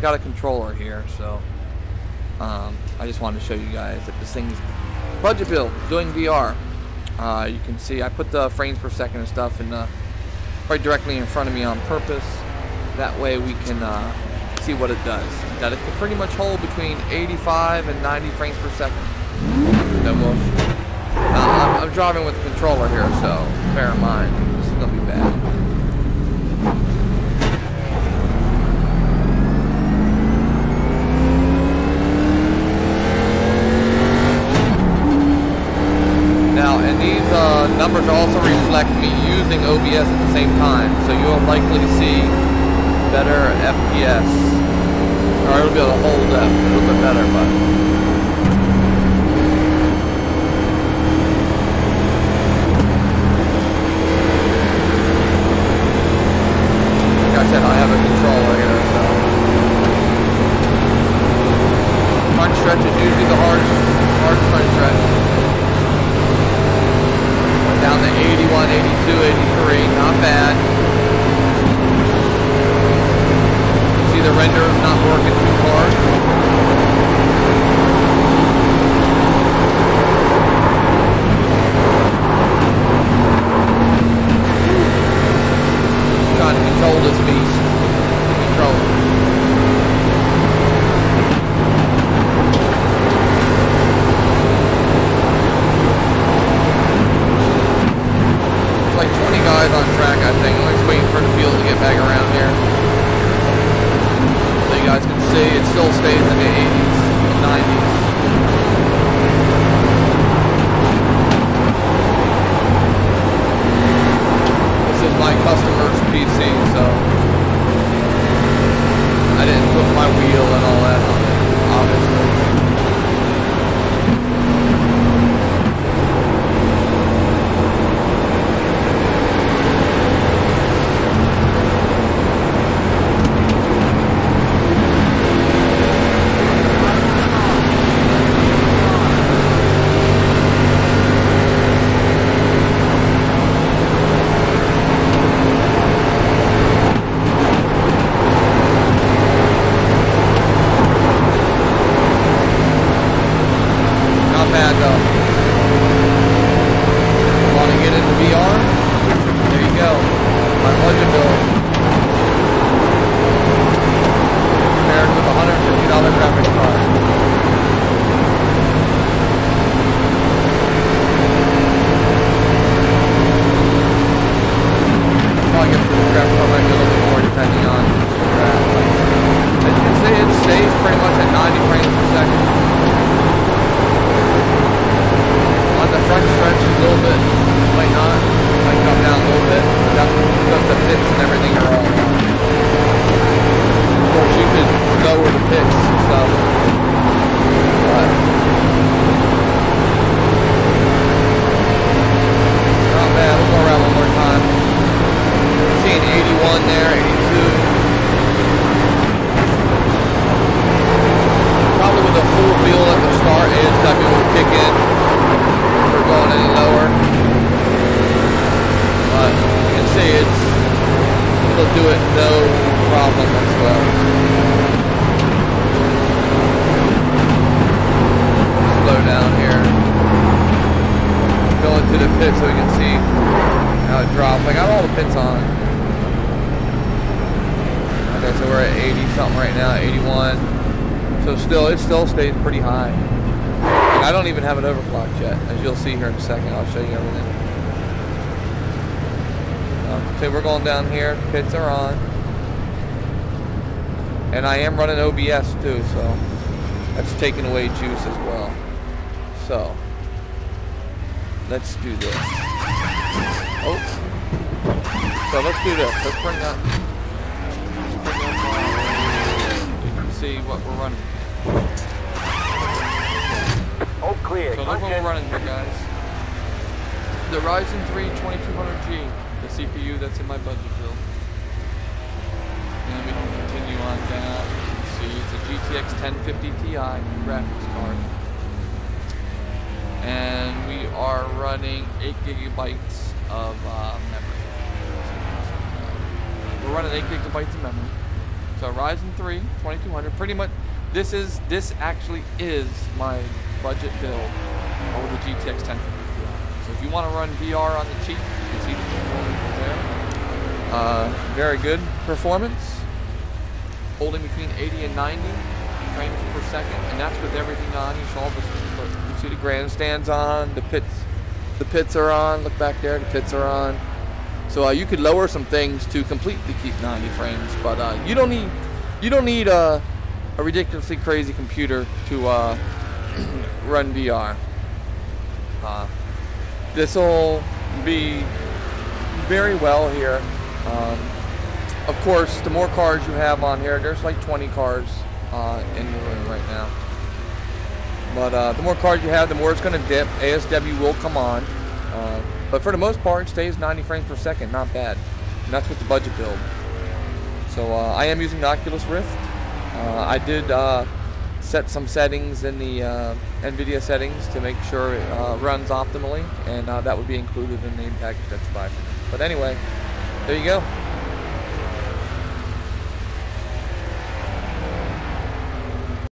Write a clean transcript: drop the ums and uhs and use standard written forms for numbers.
got a controller here, so I just wanted to show you guys that this thing's budget build doing VR. You can see I put the frames per second and stuff in right directly in front of me on purpose. That way we can see what it does. That it can pretty much hold between 85 and 90 frames per second. Then we'll, I'm driving with the controller here, so bear in mind, this is gonna be bad. Numbers also reflect me using OBS at the same time, so you'll likely see better FPS, or it'll be able to hold up a little bit better, but like I said, I have a controller here, so front stretch is usually the hardest front stretch. Down to 81, 82, 83, not bad. See the render is not working too hard. Trying to control this beast. Control it. On track, I think. I'm just waiting for the field to get back around here. So you guys can see it still stays in the 80s and 90s. This is my customer's PC, so I didn't put my wheel and all that on it, obviously. Still stays pretty high. And I don't even have it overclocked yet, as you'll see here in a second. I'll show you everything. So we're going down here. Pits are on, and I am running OBS too, so that's taking away juice as well. So let's do this. Oh, so let's do this. Let's bring up. You can see what we're running. Oh, clear. So look what we're running here, guys. The Ryzen 3 2200G, the CPU that's in my budget build. And we can continue on down. You can see it's a GTX 1050 Ti graphics card. And we are running 8 GB of memory. We're running 8 GB of memory. So Ryzen 3 2200, pretty much this actually is my budget build over the GTX 1050 Ti. So if you want to run VR on the cheap, you can see the performance there. Very good performance, holding between 80 and 90 frames per second, and that's with everything on. You saw this, you see the grandstands on, the pits are on. Look back there, the pits are on. So you could lower some things to completely keep 90 frames, but you don't need a ridiculously crazy computer to run VR. This'll be very well here. Of course, the more cards you have on here, there's like 20 cards in the room right now. But the more cards you have, the more it's going to dip. ASW will come on. But for the most part, it stays 90 frames per second. Not bad. And that's with the budget build. So I am using the Oculus Rift. I did set some settings in the NVIDIA settings to make sure it runs optimally. And that would be included in the package that you buy. But anyway, there you go.